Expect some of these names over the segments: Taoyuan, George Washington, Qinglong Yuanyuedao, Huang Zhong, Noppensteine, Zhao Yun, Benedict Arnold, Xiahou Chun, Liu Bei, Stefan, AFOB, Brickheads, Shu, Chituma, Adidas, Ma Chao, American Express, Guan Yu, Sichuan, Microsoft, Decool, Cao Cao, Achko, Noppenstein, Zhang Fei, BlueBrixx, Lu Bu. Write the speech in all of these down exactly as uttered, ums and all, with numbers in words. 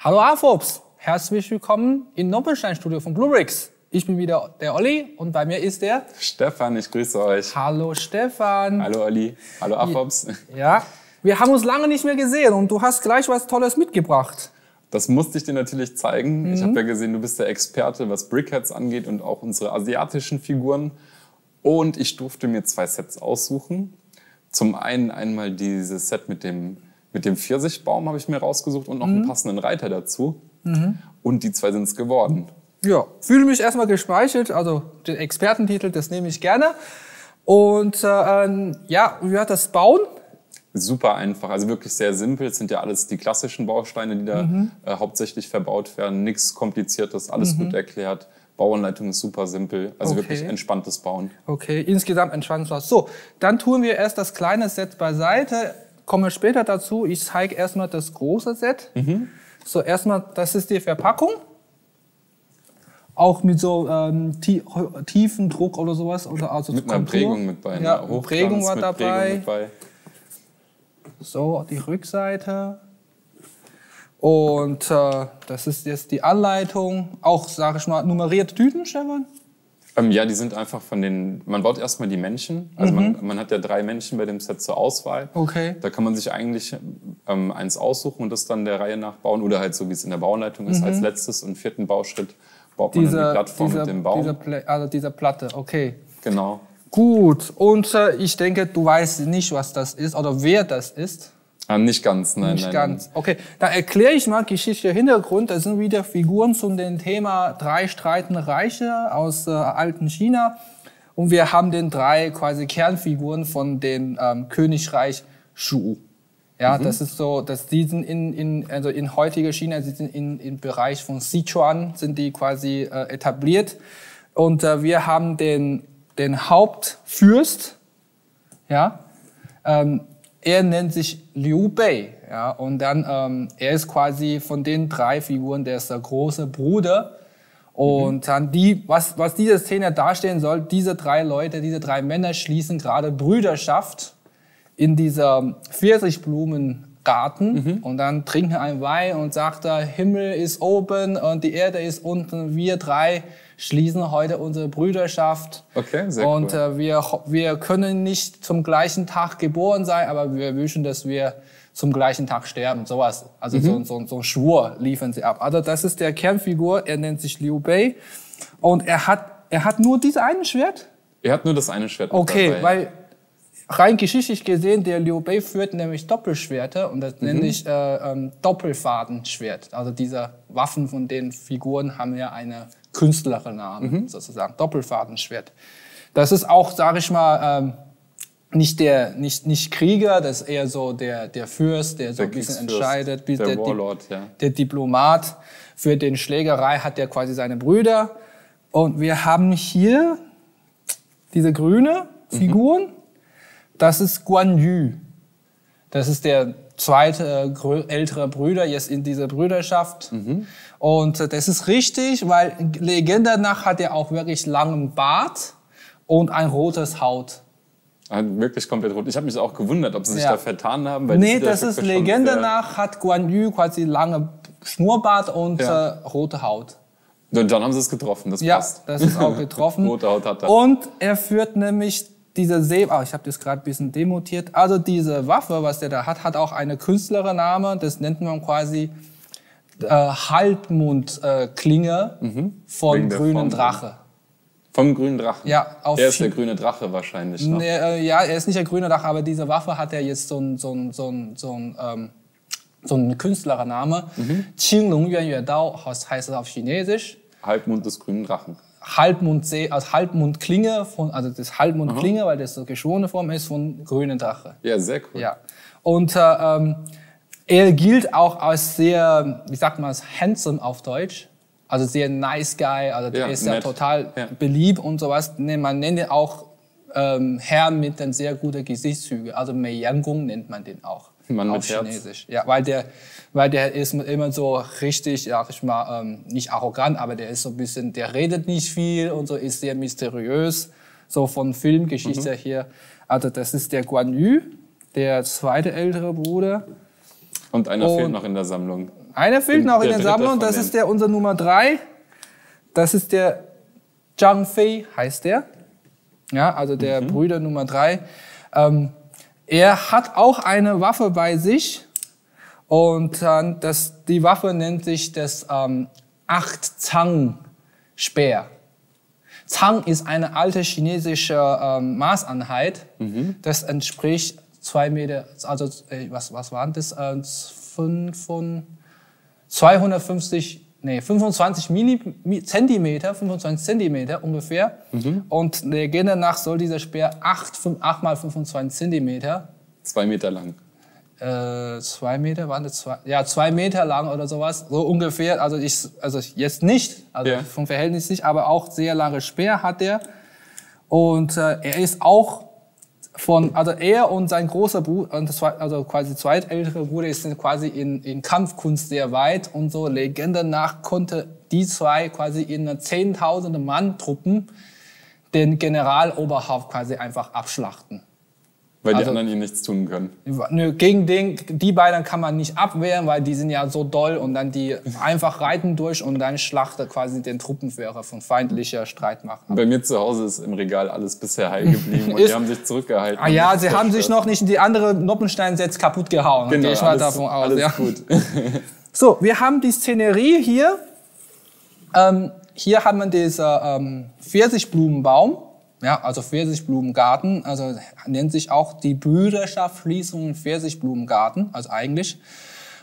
Hallo A-Fobs, herzlich willkommen im Noppenstein-Studio von BlueBrixx. Ich bin wieder der Olli und bei mir ist der... Stefan, ich grüße euch. Hallo Stefan. Hallo Olli, hallo A-Fobs. Ja, wir haben uns lange nicht mehr gesehen und du hast gleich was Tolles mitgebracht. Das musste ich dir natürlich zeigen. Mhm. Ich habe ja gesehen, du bist der Experte, was Brickheads angeht und auch unsere asiatischen Figuren. Und ich durfte mir zwei Sets aussuchen. Zum einen einmal dieses Set mit dem... Mit dem Pfirsichbaum habe ich mir rausgesucht und noch mhm. einen passenden Reiter dazu. Mhm. Und die zwei sind es geworden. Ja, fühle mich erstmal gespeichelt. Also den Expertentitel, das nehme ich gerne. Und äh, ja, wie hat das Bauen? Super einfach, also wirklich sehr simpel. Es sind ja alles die klassischen Bausteine, die da mhm. äh, hauptsächlich verbaut werden. Nichts Kompliziertes, alles mhm. gut erklärt. Bauanleitung ist super simpel, also okay. wirklich entspanntes Bauen. Okay, insgesamt entspanntes Bauen. So, dann tun wir erst das kleine Set beiseite. Kommen wir später dazu. Ich zeige erstmal das große Set. Mhm. So, erstmal, das ist die Verpackung. Auch mit so ähm, tie tiefen Druck oder sowas. Oder also mit einer Prägung mit bei. Ja, Hochglanz Prägung war mit dabei. Prägung mit bei. So, die Rückseite. Und äh, das ist jetzt die Anleitung. Auch, sage ich mal, nummerierte Tüten, Stefan? Ähm, ja, die sind einfach von den, man baut erstmal die Männchen, also mhm. man, man hat ja drei Männchen bei dem Set zur Auswahl. Okay. Da kann man sich eigentlich ähm, eins aussuchen und das dann der Reihe nach bauen oder halt so wie es in der Bauanleitung ist, mhm. als letztes und vierten Bauschritt baut diese, man dann die Plattform diese, mit dem Baum. Diese, also dieser Platte, okay. Genau. Gut, und äh, ich denke, du weißt nicht, was das ist oder wer das ist. Ah, nicht ganz, nein. Nicht nein, ganz, nein. Okay. Dann erkläre ich mal geschichtlichen Hintergrund. Das sind wieder Figuren zu dem Thema drei streitende Reiche aus äh, alten China. Und wir haben den drei quasi Kernfiguren von dem ähm, Königreich Shu. Ja, mhm. das ist so, dass die sind in, in, also in heutiger China, die sind in, im Bereich von Sichuan, sind die quasi äh, etabliert. Und äh, wir haben den, den Hauptfürst, ja, ähm, er nennt sich Liu Bei, ja, und dann ähm, er ist quasi von den drei Figuren der, ist der große Bruder. Und mhm. dann die, was, was diese Szene darstellen soll, diese drei Leute, diese drei Männer schließen gerade Brüderschaft in dieser Pfirsichblumengarten mhm. und dann trinken einen Wein und sagt, der Himmel ist oben und die Erde ist unten, wir drei schließen heute unsere Brüderschaft. Okay, sehr cool. Und äh, wir, wir können nicht zum gleichen Tag geboren sein, aber wir wünschen, dass wir zum gleichen Tag sterben. Sowas. Also mhm. so, so, so ein Schwur liefern sie ab. Also das ist der Kernfigur, er nennt sich Liu Bei. Und er hat, er hat nur dieses eine Schwert? Er hat nur das eine Schwert. Okay, dabei. Weil rein geschichtlich gesehen, der Liu Bei führt nämlich Doppelschwerter und das mhm. nenne ich äh, ähm, Doppelfadenschwert. Also diese Waffen von den Figuren haben ja eine Künstlernamen mhm. sozusagen, Doppelfadenschwert. Das ist auch, sage ich mal, ähm, nicht der nicht, nicht Krieger, das ist eher so der, der Fürst, der so der ein bisschen entscheidet. Der, der Warlord, Di ja. Der Diplomat. Für den Schlägerei hat er quasi seine Brüder. Und wir haben hier diese grüne Figuren. Mhm. Das ist Guan Yu. Das ist der zweite äh, ältere Brüder jetzt in dieser Brüderschaft. Mhm. Und äh, das ist richtig, weil Legende nach hat er auch wirklich langen Bart und ein rotes Haut. Ah, wirklich komplett rot. Ich habe mich auch gewundert, ob sie ja. sich da vertan haben. Weil nee, das, das ist Legende schon, äh, nach hat Guan Yu quasi lange Schnurrbart und ja. äh, rote Haut. Und dann haben sie es getroffen, das ja, passt. Ja, das ist auch getroffen. Rote Haut hat er. Und er führt nämlich... Diese See oh, ich habe das gerade ein bisschen demontiert. Also diese Waffe, was der da hat, hat auch einen Künstlername. Das nennt man quasi äh, Halbmondklinge äh, mhm. vom grünen Drache. Vom grünen Drachen? Ja. Auf er ist der grüne Drache wahrscheinlich. Ne? Ne, äh, ja, er ist nicht der grüne Drache, aber diese Waffe hat er jetzt so ein so ein, so ein, so ein, ähm, so ein Künstlername. Mhm. Qinglong Yuanyuedao heißt es auf Chinesisch. Halbmond des grünen Drachen. Halbmondsee, also Halbmondklinge, von, also das Halbmondklinge, weil das so geschworene Form ist, von grünen Drache. Ja, sehr cool. Ja. Und äh, ähm, er gilt auch als sehr, wie sagt man es, handsome auf Deutsch, also sehr nice guy, also der ja, ist ja nett. Total ja. beliebt und sowas. Man nennt ihn auch ähm, Herr mit den sehr guten Gesichtszügen, also Meiyangung nennt man den auch. Man auf Chinesisch. Ja, weil der, weil der ist immer so richtig, sag ich mal, ähm, nicht arrogant, aber der ist so ein bisschen, der redet nicht viel und so ist sehr mysteriös, so von Filmgeschichte mhm. hier. Also das ist der Guan Yu, der zweite ältere Bruder. Und einer und fehlt noch in der Sammlung. Einer fehlt noch in der, der Sammlung, das ist der, unser Nummer drei. Das ist der Zhang Fei, heißt der. Ja, also der mhm. Brüder Nummer drei. Ähm, er hat auch eine Waffe bei sich. Und äh, das, die Waffe nennt sich das ähm, Acht-Zang-Speer. Zang ist eine alte chinesische ähm, Maßeinheit. Mhm. Das entspricht zwei Meter, also äh, was, was waren das? Äh, fünf, zweihundertfünfzig, nee, fünfundzwanzig Millimeter, fünfundzwanzig Zentimeter ungefähr. Mhm. Und der Legende nach soll dieser Speer acht mal fünfundzwanzig Zentimeter. Zwei Meter lang. Äh, zwei Meter, waren das zwei? Ja, zwei Meter lang oder sowas, so ungefähr. Also ich, also jetzt nicht, also ja. vom Verhältnis nicht, aber auch sehr lange Speer hat er. Und äh, er ist auch von, also er und sein großer Bruder, also quasi zweitälterer Bruder, sind quasi in, in Kampfkunst sehr weit. Und so Legende nach konnte die zwei quasi in einer zehntausende Mann-Truppen den Generaloberhaupt quasi einfach abschlachten. Weil die also, anderen ihnen nichts tun können. Nö, gegen den, die beiden kann man nicht abwehren, weil die sind ja so doll und dann die einfach reiten durch und dann schlachtet quasi den Truppenführer von feindlicher Streitmacht. Bei mir zu Hause ist im Regal alles bisher heil geblieben und ist, die haben sich zurückgehalten. Ah ja, sie zerstört. haben sich noch nicht in die andere Noppenstein-Sets kaputt gehauen. Genau, ich alles, davon aus, alles ja. gut. So, wir haben die Szenerie hier. Ähm, hier hat man diesen ähm, Pfirsichblumenbaum. Ja, also Pfirsichblumengarten, also nennt sich auch die Brüderschaftsschließung Pfirsichblumengarten, also eigentlich.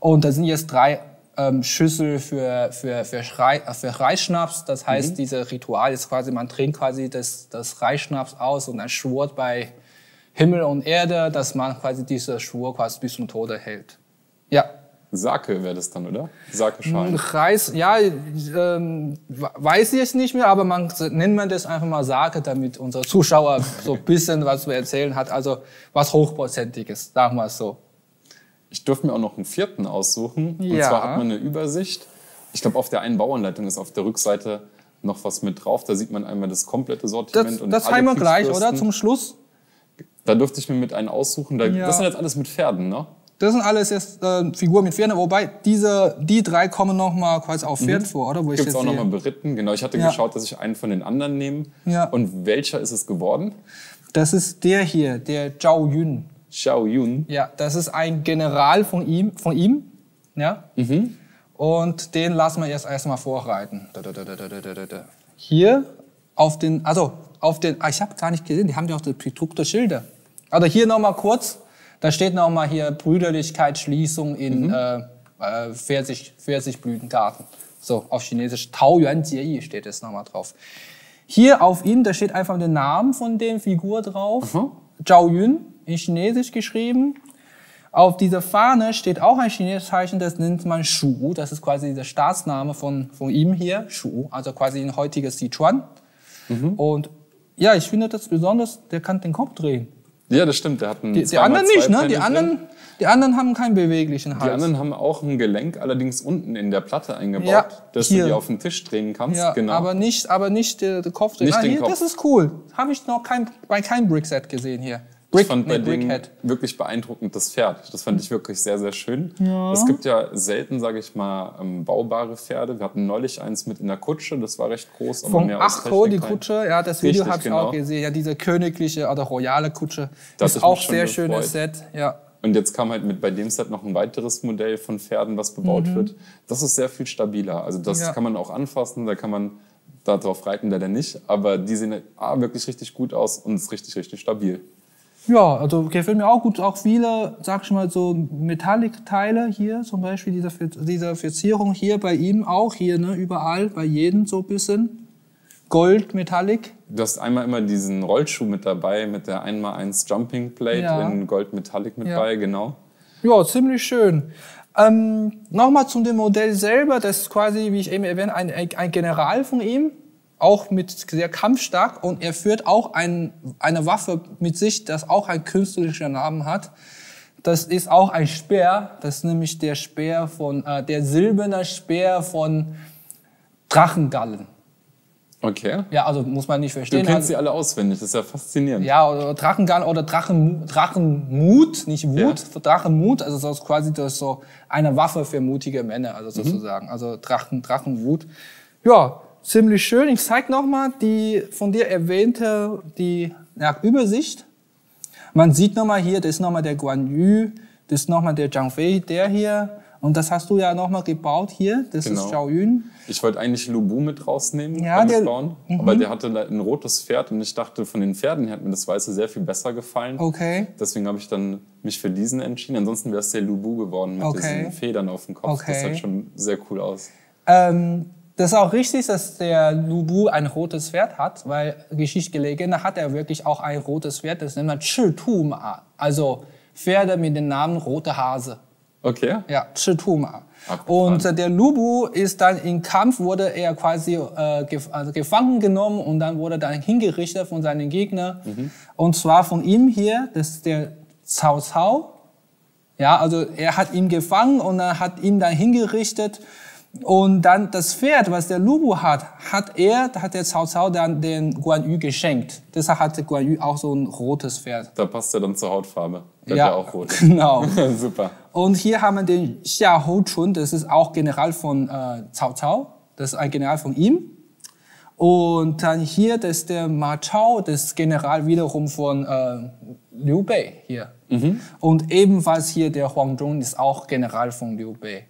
Und da sind jetzt drei ähm, Schüssel für, für, für, Schrei, für Reisschnaps. Das heißt, mhm. dieses Ritual ist quasi, man trinkt quasi das, das Reisschnaps aus und dann schwört bei Himmel und Erde, dass man quasi diese Schwur quasi bis zum Tode hält. Ja. Sake wäre das dann, oder? Sake-Schalen. Reis, ja, ähm, weiß ich jetzt nicht mehr, aber man nennt man das einfach mal Sake, damit unser Zuschauer so ein bisschen was zu erzählen hat. Also was Hochprozentiges, sagen wir es so. Ich durfte mir auch noch einen vierten aussuchen. Und ja. zwar hat man eine Übersicht. Ich glaube, auf der einen Bauernleitung ist auf der Rückseite noch was mit drauf. Da sieht man einmal das komplette Sortiment. Das, und das haben wir gleich, oder? Zum Schluss? Da durfte ich mir mit einen aussuchen. Da, ja. Das sind jetzt alles mit Pferden, ne? Das sind alles jetzt äh, Figuren mit Pferden, wobei diese, die drei kommen noch mal quasi auf Pferd mhm. vor, oder? Gibt es auch noch mal beritten, genau. Ich hatte ja. geschaut, dass ich einen von den anderen nehme. Ja. Und welcher ist es geworden? Das ist der hier, der Zhao Yun. Zhao Yun? Ja, das ist ein General von ihm. Von ihm. Ja? Mhm. Und den lassen wir jetzt erstmal vorreiten. Da, da, da, da, da, da. Hier auf den, also auf den, ah, ich habe gar nicht gesehen, die haben ja auch bedruckte Schilder. Also hier noch mal kurz. Da steht nochmal hier Brüderlichkeitsschließung in mhm. äh, Pfirsichblütengarten. So, auf Chinesisch Taoyuanjie steht es nochmal drauf. Hier auf ihm, da steht einfach der Name von der Figur drauf. Mhm. Zhao Yun, in Chinesisch geschrieben. Auf dieser Fahne steht auch ein chinesisches Zeichen, das nennt man Shu. Das ist quasi der Staatsname von, von ihm hier, Shu. Also quasi in heutiges Sichuan. Mhm. Und ja, ich finde das besonders, der kann den Kopf drehen. Ja, das stimmt. Der hat einen die, die anderen nicht, ne? Die anderen, die anderen haben keinen beweglichen Hals. Die anderen haben auch ein Gelenk, allerdings unten in der Platte eingebaut, ja, dass hier. du die auf den Tisch drehen kannst. Ja, genau. Aber nicht, aber nicht der, der Kopf. Nicht ah, den hier, Kopf. Das ist cool. Habe ich noch kein, bei keinem Brickset gesehen hier. Brick, ich fand nee, bei denen wirklich beeindruckend das Pferd. Das fand ich wirklich sehr, sehr schön. Ja. Es gibt ja selten, sage ich mal, ähm, baubare Pferde. Wir hatten neulich eins mit in der Kutsche, das war recht groß. Von Achko, die Kutsche, ja, das Video habe ich genau. auch gesehen. Ja, diese königliche oder royale Kutsche. Das ist auch ein sehr schönes Set. Ja. Und jetzt kam halt mit bei dem Set noch ein weiteres Modell von Pferden, was bebaut mhm. wird. Das ist sehr viel stabiler. Also das ja. kann man auch anfassen, da kann man darauf reiten, leider nicht. Aber die sehen ah, wirklich richtig gut aus und ist richtig, richtig stabil. Ja, also gefällt mir auch gut. Auch viele, sag ich mal, so Metallic-Teile hier, zum Beispiel diese, diese Verzierung hier bei ihm auch hier, ne, überall, bei jedem so ein bisschen. Gold, Metallic. Du hast einmal immer diesen Rollschuh mit dabei, mit der eins mal eins Jumping Plate ja. in Gold Metallic mit ja. bei, genau. Ja, ziemlich schön. Ähm, nochmal zu dem Modell selber, das ist quasi, wie ich eben erwähnt, ein, ein General von ihm. Auch mit sehr kampfstark und er führt auch ein, eine Waffe mit sich, das auch einen künstlerischen Namen hat. Das ist auch ein Speer, das ist nämlich der Speer von, äh, der silberne Speer von Drachengallen. Okay. Ja, also muss man nicht verstehen. Du kennst also, sie alle auswendig, das ist ja faszinierend. Ja, oder Drachengarn oder Drachen, Drachenmut, nicht Wut, ja. Drachenmut, also das ist quasi das so eine Waffe für mutige Männer, also sozusagen. Mhm. Also Drachen, Drachenwut. Ja, ziemlich schön. Ich zeige nochmal die von dir erwähnte die, ja, Übersicht. Man sieht nochmal hier, das ist nochmal der Guan Yu, das ist nochmal der Zhang Fei, der hier. Und das hast du ja nochmal gebaut hier, das genau. ist Zhao Yun. Ich wollte eigentlich Lu Bu mit rausnehmen, ja, der, bauen, mhm. aber der hatte ein rotes Pferd und ich dachte, von den Pferden her hat mir das Weiße sehr viel besser gefallen. Okay. Deswegen habe ich dann mich für diesen entschieden. Ansonsten wäre es der Lu Bu geworden mit okay. diesen Federn auf dem Kopf. Okay. Das sieht schon sehr cool aus. Ähm, das ist auch richtig, dass der Lu Bu ein rotes Pferd hat, weil Geschichtsgelegenheit hat er wirklich auch ein rotes Pferd. Das nennt man Chituma, also Pferde mit dem Namen Rote Hase. Okay. Ja, Chituma. Und äh, der Lu Bu ist dann im Kampf, wurde er quasi äh, gef also gefangen genommen und dann wurde dann hingerichtet von seinen Gegnern. Mhm. Und zwar von ihm hier, das ist der Cao Cao. Ja, also er hat ihn gefangen und dann hat ihn dann hingerichtet. Und dann das Pferd, was der Lu Bu hat, hat er, hat der Cao Cao dann den Guan Yu geschenkt. Deshalb hat der Guan Yu auch so ein rotes Pferd. Da passt er dann zur Hautfarbe. Der ja, hat ja auch rot. Genau. Super. Und hier haben wir den Xiahou Chun, das ist auch General von äh, Cao Cao. Das ist ein General von ihm. Und dann hier, das ist der Ma Chao, das ist General wiederum von äh, Liu Bei hier. Mhm. Und ebenfalls hier der Huang Zhong ist auch General von Liu Bei.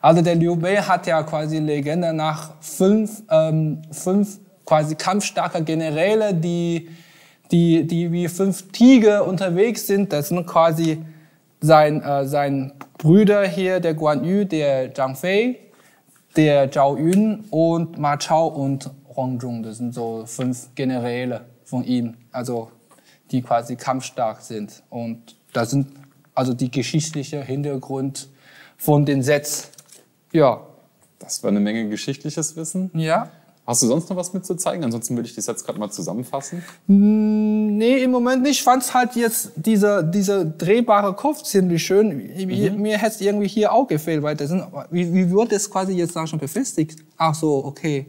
Also der Liu Bei hat ja quasi Legende nach fünf, ähm, fünf quasi kampfstarke Generäle, die, die, die wie fünf Tiger unterwegs sind. Das sind quasi sein, äh, sein Brüder hier, der Guan Yu, der Zhang Fei, der Zhao Yun und Ma Chao und Huang Zhong. Das sind so fünf Generäle von ihm, also die quasi kampfstark sind. Und das sind also die geschichtliche Hintergrund von den Sets. Ja. Das war eine Menge geschichtliches Wissen. Ja. Hast du sonst noch was mitzuzeigen? Ansonsten würde ich das jetzt gerade mal zusammenfassen. Nee, im Moment nicht. Ich fand halt jetzt dieser, dieser drehbare Kopf ziemlich schön. Mhm. Mir hätte es irgendwie hier auch gefehlt, weil das sind, wie, wie wird das quasi jetzt da schon befestigt? Ach so, okay.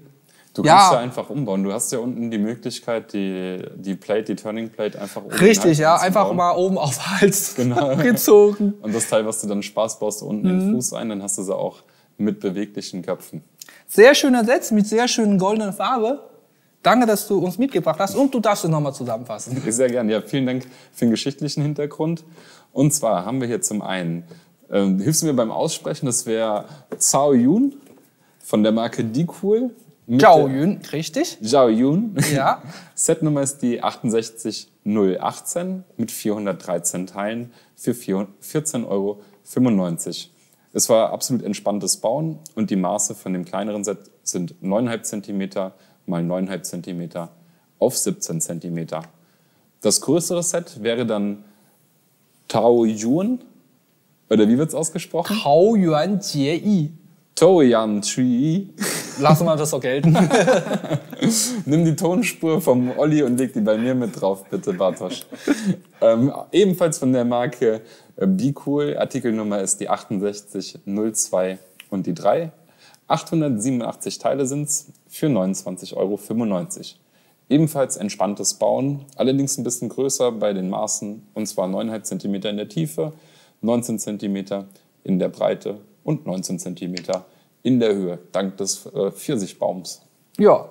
Du kannst ja. ja einfach umbauen. Du hast ja unten die Möglichkeit, die, die Plate, die Turning Plate einfach oben Richtig, ja. Einfach bauen. mal oben auf Hals genau. gezogen. Und das Teil, was du dann Spaß baust, unten mhm. den Fuß ein, dann hast du sie auch mit beweglichen Köpfen. Sehr schöner Satz mit sehr schönen goldenen Farbe. Danke, dass du uns mitgebracht hast und du darfst es nochmal zusammenfassen. Sehr gerne. Ja, vielen Dank für den geschichtlichen Hintergrund. Und zwar haben wir hier zum einen, äh, hilfst du mir beim Aussprechen, das wäre Zhao Yun von der Marke Decool. Zhao Yun, richtig. Zhao Yun. Ja. Setnummer ist die achtundsechzig null achtzehn mit vierhundertdreizehn Teilen für vierzehn Euro fünfundneunzig. Es war absolut entspanntes Bauen und die Maße von dem kleineren Set sind neun Komma fünf Zentimeter mal neun Komma fünf Zentimeter auf siebzehn Zentimeter. Das größere Set wäre dann Taoyuan, oder wie wird es ausgesprochen? Taoyuanjie. Taoyuanjie. Lass mal das so gelten. Nimm die Tonspur vom Olli und leg die bei mir mit drauf, bitte, Bartosch. Ähm, ebenfalls von der Marke Decool, Artikelnummer ist die achtundsechzig null zwei und die drei. achthundertsiebenundachtzig Teile sind es für neunundzwanzig Euro fünfundneunzig. Ebenfalls entspanntes Bauen, allerdings ein bisschen größer bei den Maßen, und zwar neun Komma fünf Zentimeter in der Tiefe, neunzehn Zentimeter in der Breite und neunzehn Zentimeter in der Höhe, dank des äh, Pfirsichbaums. Ja.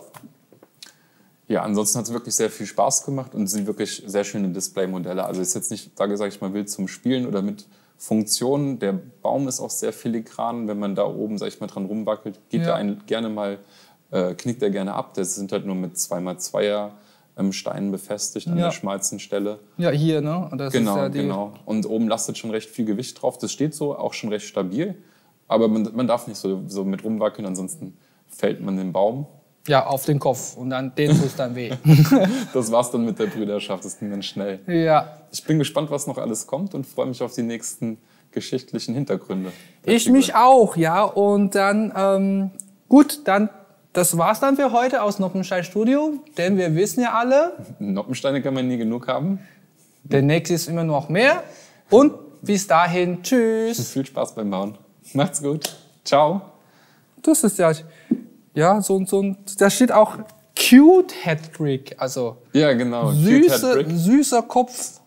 Ja, ansonsten hat es wirklich sehr viel Spaß gemacht und sind wirklich sehr schöne Displaymodelle. Also ist jetzt nicht, da sage ich mal, wild zum Spielen oder mit Funktionen. Der Baum ist auch sehr filigran. Wenn man da oben, sage ich mal, dran rumwackelt, geht ja. der einen gerne mal, äh, knickt er gerne ab. Das sind halt nur mit zwei mal zweier ähm, Steinen befestigt an ja. der schmalsten Stelle. Ja, hier, ne? Und das genau, ist ja die... genau. Und oben lastet schon recht viel Gewicht drauf. Das steht so auch schon recht stabil. Aber man, man darf nicht so, so mit rumwackeln, ansonsten fällt man den Baum. Ja, auf den Kopf und dann den tut's dann weh. Das war's dann mit der Brüderschaft, das ging dann schnell. Ja. Ich bin gespannt, was noch alles kommt und freue mich auf die nächsten geschichtlichen Hintergründe. Ich mich auch, ja. Und dann, ähm, gut, dann, das war's dann für heute aus Noppenstein Studio, denn wir wissen ja alle... Noppensteine kann man nie genug haben. Der nächste ist immer noch mehr. Und bis dahin, tschüss. Viel Spaß beim Bauen. Macht's gut. Ciao. Das ist ja... Ja, so, so, da steht auch Cute Hattrick, also ja, genau. Süße, Cute Hattrick. Süßer Kopf